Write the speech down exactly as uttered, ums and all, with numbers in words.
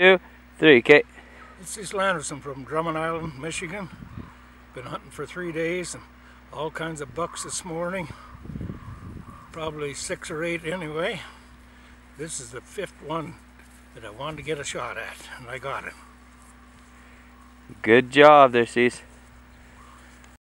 Two, three, Kate. It's Cece Landerson from Drummond Island, Michigan. Been hunting for three days and all kinds of bucks this morning. Probably six or eight anyway. This is the fifth one that I wanted to get a shot at, and I got it. Good job there, Cece.